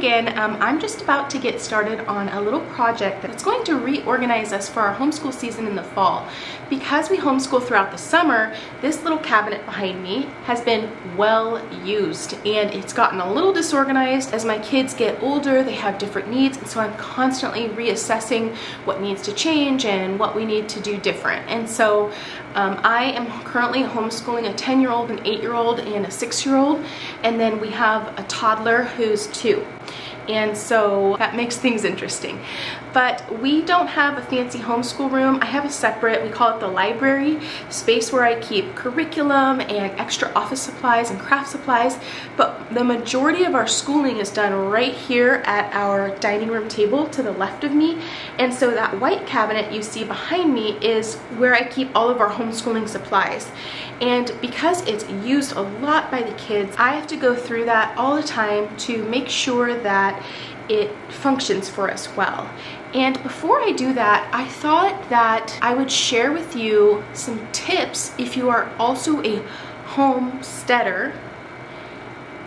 again. I'm just about to get started on a little project that's going to reorganize us for our homeschool season in the fall. Because we homeschool throughout the summer, this little cabinet behind me has been well used, and it's gotten a little disorganized as my kids get older. They have different needs, and so I'm constantly reassessing what needs to change and what we need to do different. And so I am currently homeschooling a 10-year-old, an 8-year-old, and a 6-year-old, and then we have a toddler who's 2. And so that makes things interesting. But we don't have a fancy homeschool room. I have a separate, we call it the library, space where I keep curriculum and extra office supplies and craft supplies. But the majority of our schooling is done right here at our dining room table to the left of me. And so that white cabinet you see behind me is where I keep all of our homeschooling supplies. And because it's used a lot by the kids, I have to go through that all the time to make sure that it functions for us well. And before I do that, I thought that I would share with you some tips if you are also a homesteader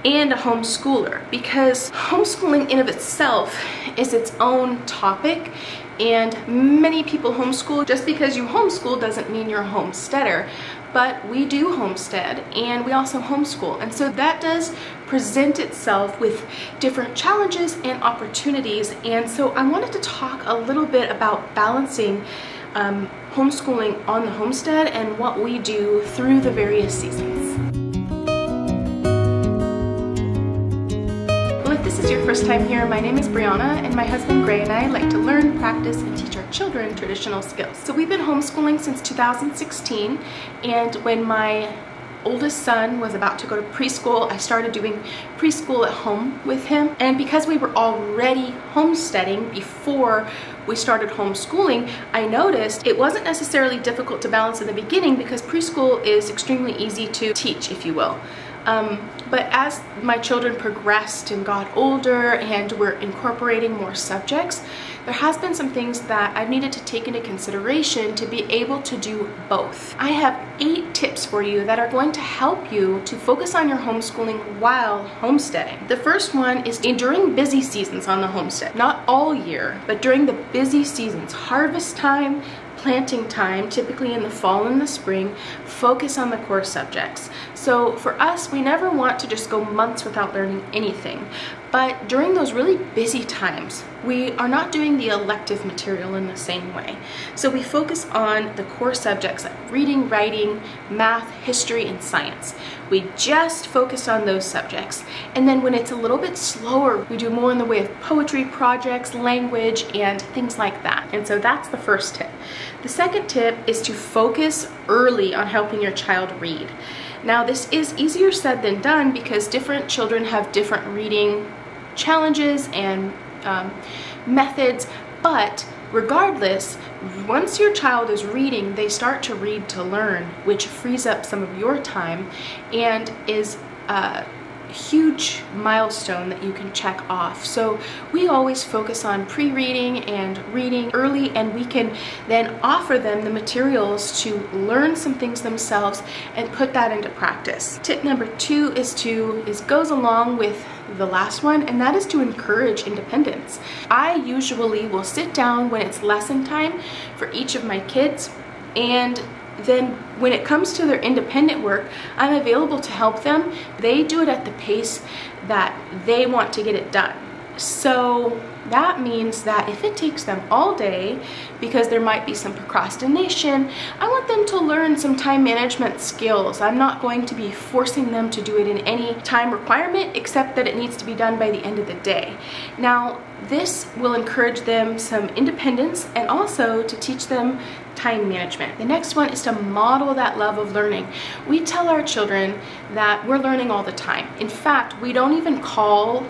and a homeschooler, because homeschooling in of itself is its own topic, and many people homeschool. Just because you homeschool doesn't mean you're a homesteader, but we do homestead and we also homeschool, and so that does present itself with different challenges and opportunities. And so I wanted to talk a little bit about balancing homeschooling on the homestead and what we do through the various seasons. This is your first time here, my name is Brianna, and my husband Gray and I like to learn, practice, and teach our children traditional skills. So we've been homeschooling since 2016, and when my oldest son was about to go to preschool, I started doing preschool at home with him. And because we were already homesteading before we started homeschooling, I noticed it wasn't necessarily difficult to balance in the beginning because preschool is extremely easy to teach, if you will. But as my children progressed and got older and were incorporating more subjects, there has been some things that I've needed to take into consideration to be able to do both. I have 8 tips for you that are going to help you to focus on your homeschooling while homesteading. The first one is during busy seasons on the homestead. Not all year, but during the busy seasons, harvest time, planting time, typically in the fall and the spring, focus on the core subjects. So for us, we never want to just go months without learning anything. But during those really busy times, we are not doing the elective material in the same way. So we focus on the core subjects like reading, writing, math, history, and science. We just focus on those subjects. And then when it's a little bit slower, we do more in the way of poetry projects, language, and things like that. And so that's the first tip. The second tip is to focus early on helping your child read. Now, this is easier said than done because different children have different reading challenges and methods, but regardless, once your child is reading, they start to read to learn, which frees up some of your time and is huge milestone that you can check off. So we always focus on pre-reading and reading early, and we can then offer them the materials to learn some things themselves and put that into practice. Tip number 2 goes along with the last one, and that is to encourage independence. I usually will sit down when it's lesson time for each of my kids, and then when it comes to their independent work, I'm available to help them. They do it at the pace that they want to get it done. So that means that if it takes them all day, because there might be some procrastination, I want them to learn some time management skills. I'm not going to be forcing them to do it in any time requirement, except that it needs to be done by the end of the day. Now, this will encourage them some independence and also to teach them time management. The next one is to model that love of learning. We tell our children that we're learning all the time. In fact, we don't even call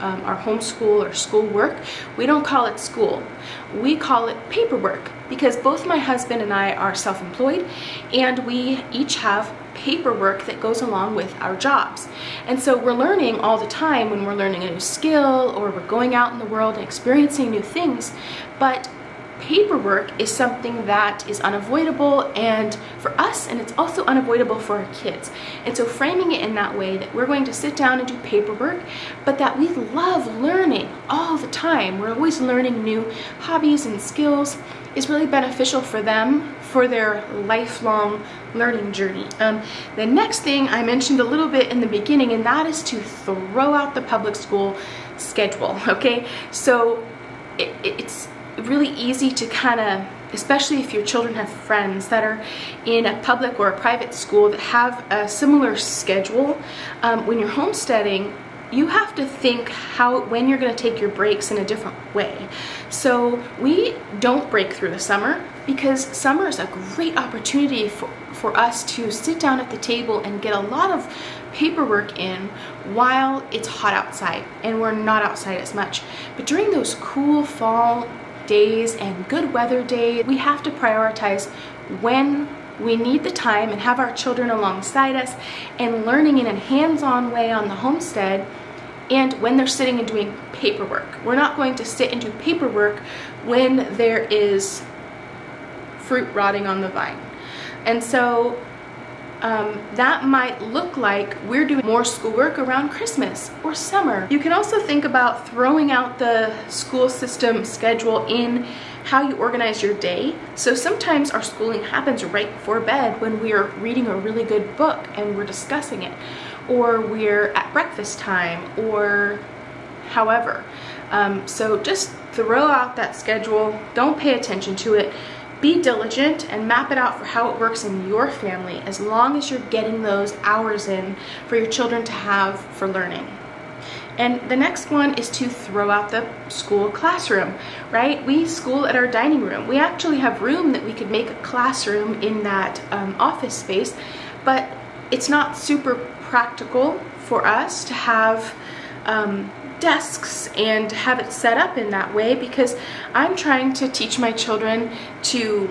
our homeschool or school work, we don't call it school. We call it paperwork, because both my husband and I are self-employed, and we each have paperwork that goes along with our jobs. And so we're learning all the time when we're learning a new skill or we're going out in the world and experiencing new things, but paperwork is something that is unavoidable and for us, and it's also unavoidable for our kids. And so framing it in that way that we're going to sit down and do paperwork, but that we love learning. time. We're always learning new hobbies and skills. It's really beneficial for them for their lifelong learning journey. The next thing I mentioned a little bit in the beginning, and that is to throw out the public school schedule, okay? So it's really easy to kind of, especially if your children have friends that are in a public or a private school that have a similar schedule, when you're homesteading, you have to think when you're going to take your breaks in a different way. So we don't break through the summer because summer is a great opportunity for us to sit down at the table and get a lot of paperwork in while it's hot outside and we're not outside as much. But during those cool fall days and good weather days, we have to prioritize when we need the time and have our children alongside us and learning in a hands-on way on the homestead, and when they're sitting and doing paperwork. We're not going to sit and do paperwork when there is fruit rotting on the vine. And so that might look like we're doing more schoolwork around Christmas or summer. You can also think about throwing out the school system schedule in how you organize your day. So sometimes our schooling happens right before bed when we're reading a really good book and we're discussing it, or we're at breakfast time, or however. So just throw out that schedule, don't pay attention to it, be diligent and map it out for how it works in your family, as long as you're getting those hours in for your children to have for learning. And the next one is to throw out the school classroom, right? We school at our dining room. We actually have room that we could make a classroom in that office space, but it's not super practical for us to have desks and have it set up in that way, because I'm trying to teach my children to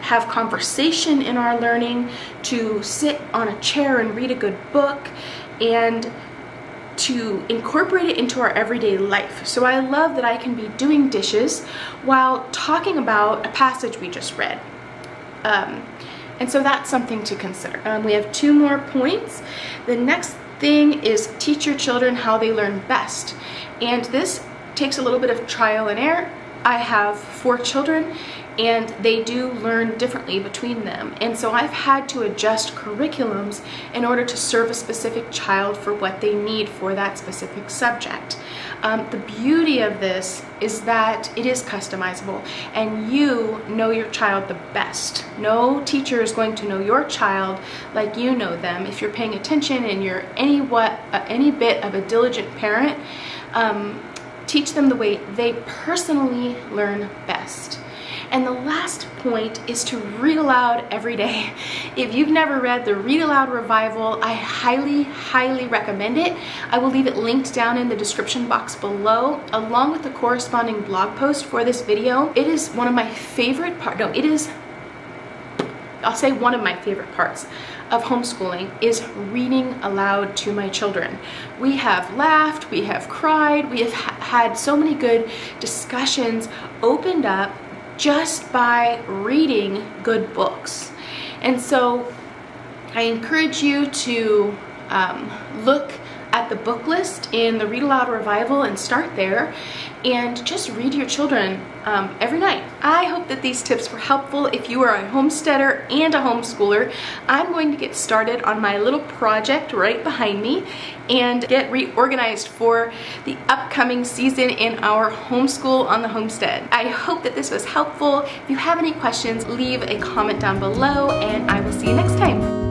have conversation in our learning, to sit on a chair and read a good book, and to incorporate it into our everyday life. So I love that I can be doing dishes while talking about a passage we just read. And so that's something to consider. We have two more points. The next thing is teach your children how they learn best. And this takes a little bit of trial and error. I have 4 children and they do learn differently between them. And so I've had to adjust curriculums in order to serve a specific child for what they need for that specific subject. The beauty of this is that it is customizable and you know your child the best. No teacher is going to know your child like you know them. If you're paying attention and you're any bit of a diligent parent, teach them the way they personally learn best. And the last point is to read aloud every day. If you've never read the Read Aloud Revival, I highly, highly recommend it. I will leave it linked down in the description box below, along with the corresponding blog post for this video. It is one of my favorite parts, I'll say one of my favorite parts of homeschooling is reading aloud to my children. We have laughed, we have cried, we have had so many good discussions opened up just by reading good books. And so I encourage you to look at the book list in the Read Aloud Revival and start there and just read to your children every night. I hope that these tips were helpful. If you are a homesteader and a homeschooler, I'm going to get started on my little project right behind me and get reorganized for the upcoming season in our homeschool on the homestead. I hope that this was helpful. If you have any questions, leave a comment down below and I will see you next time.